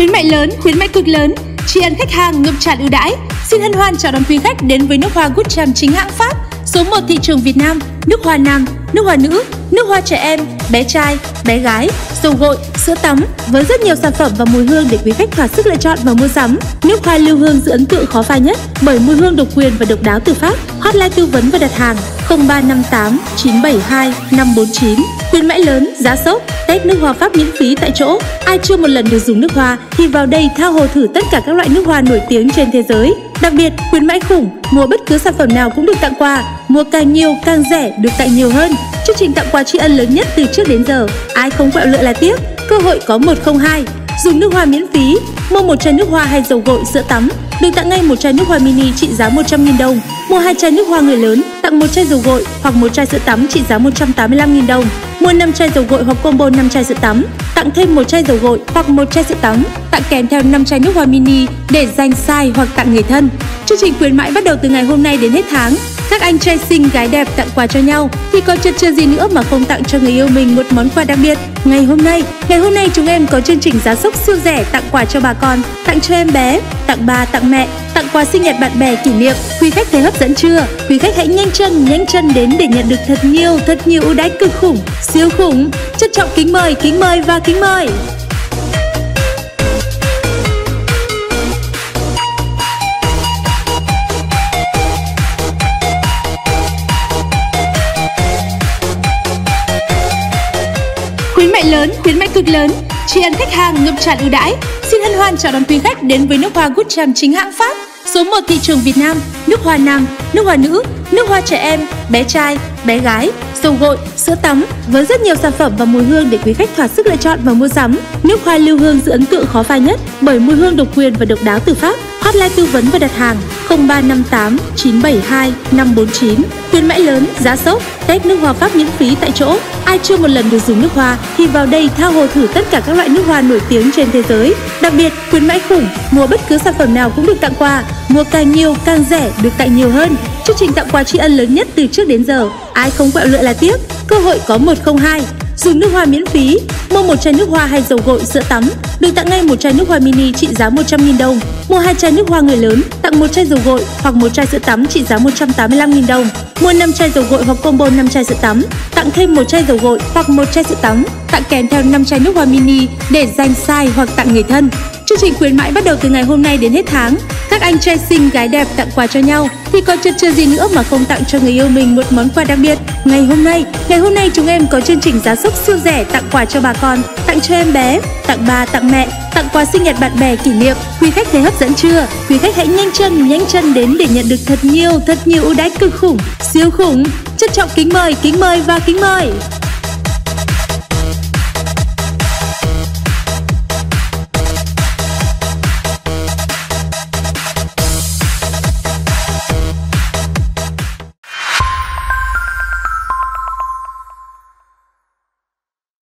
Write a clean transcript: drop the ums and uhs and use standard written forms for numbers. Khuyến mại lớn, khuyến mại cực lớn, tri ân khách hàng ngập tràn ưu đãi. Xin hân hoan chào đón quý khách đến với nước hoa Goodcharme chính hãng Pháp, số 1 thị trường Việt Nam, nước hoa nam, nước hoa nữ, nước hoa trẻ em, bé trai, bé gái, dầu gội, sữa tắm với rất nhiều sản phẩm và mùi hương để quý khách thỏa sức lựa chọn và mua sắm. Nước hoa lưu hương giữ ấn tượng khó phai nhất bởi mùi hương độc quyền và độc đáo từ Pháp. Hotline tư vấn và đặt hàng 0358 972 549. Khuyến mãi lớn, giá sốc, test nước hoa Pháp miễn phí tại chỗ. Ai chưa một lần được dùng nước hoa thì vào đây tha hồ thử tất cả các loại nước hoa nổi tiếng trên thế giới. Đặc biệt, khuyến mãi khủng, mua bất cứ sản phẩm nào cũng được tặng quà, mua càng nhiều càng rẻ, được tặng nhiều hơn. Chương trình tặng quà tri ân lớn nhất từ trước đến giờ, ai không quẹo lựa là tiếc, cơ hội có 102. Dùng nước hoa miễn phí, mua một chai nước hoa hay dầu gội, sữa tắm, được tặng ngay một chai nước hoa mini trị giá 100.000 đồng. Mua hai chai nước hoa người lớn, tặng một chai dầu gội hoặc một chai sữa tắm trị giá 185.000 đồng. Mua 5 chai dầu gội hoặc combo 5 chai sữa tắm, tặng thêm một chai dầu gội hoặc một chai sữa tắm, tặng kèm theo 5 chai nước hoa mini để dành xài hoặc tặng người thân. Chương trình khuyến mãi bắt đầu từ ngày hôm nay đến hết tháng. Các anh trai xinh gái đẹp tặng quà cho nhau thì có chật chừ gì nữa mà không tặng cho người yêu mình một món quà đặc biệt. Ngày hôm nay chúng em có chương trình giá sốc siêu rẻ tặng quà cho bà con, tặng cho em bé, tặng bà, tặng mẹ, tặng quà sinh nhật bạn bè kỷ niệm. Quý khách thấy hấp dẫn chưa? Quý khách hãy nhanh chân đến để nhận được thật nhiều ưu đãi cực khủng, siêu khủng. Trân trọng kính mời. Khuyến mại lớn, khuyến mại cực lớn, tri ân khách hàng ngập tràn ưu đãi. Xin hân hoan chào đón quý khách đến với nước hoa Goodcharme chính hãng Pháp, số 1 thị trường Việt Nam, nước hoa nam, nước hoa nữ, nước hoa trẻ em, bé trai, bé gái, dầu gội, sữa tắm với rất nhiều sản phẩm và mùi hương để quý khách thỏa sức lựa chọn và mua sắm. Nước hoa lưu hương giữ ấn tượng khó phai nhất bởi mùi hương độc quyền và độc đáo từ Pháp. Hotline tư vấn và đặt hàng 0358 972 549. Khuyến mãi lớn, giá sốc, test nước hoa Pháp miễn phí tại chỗ. Ai chưa một lần được dùng nước hoa thì vào đây tha hồ thử tất cả các loại nước hoa nổi tiếng trên thế giới. Đặc biệt, khuyến mãi khủng, mua bất cứ sản phẩm nào cũng được tặng quà, mua càng nhiều càng rẻ, được tặng nhiều hơn. Chương trình tặng quà tri ân lớn nhất từ trước đến giờ, ai không quẹo lựa là tiếc, cơ hội có 102. Dùng nước hoa miễn phí, mua một chai nước hoa hay dầu gội, sữa tắm, được tặng ngay một chai nước hoa mini trị giá 100.000 đồng. Mua hai chai nước hoa người lớn, tặng một chai dầu gội hoặc một chai sữa tắm trị giá 185.000 đồng. Mua 5 chai dầu gội hoặc combo 5 chai sữa tắm, tặng thêm một chai dầu gội hoặc một chai sữa tắm, tặng kèm theo 5 chai nước hoa mini để dành xài hoặc tặng người thân. Chương trình khuyến mãi bắt đầu từ ngày hôm nay đến hết tháng. Các anh trai xinh gái đẹp tặng quà cho nhau thì còn chật chừ gì nữa mà không tặng cho người yêu mình một món quà đặc biệt. Ngày hôm nay chúng em có chương trình giá sốc siêu rẻ tặng quà cho bà con, tặng cho em bé, tặng bà, tặng mẹ, tặng quà sinh nhật bạn bè kỷ niệm. Quý khách thấy hấp dẫn chưa? Quý khách hãy nhanh chân đến để nhận được thật nhiều ưu đãi cực khủng, siêu khủng. Trân trọng kính mời.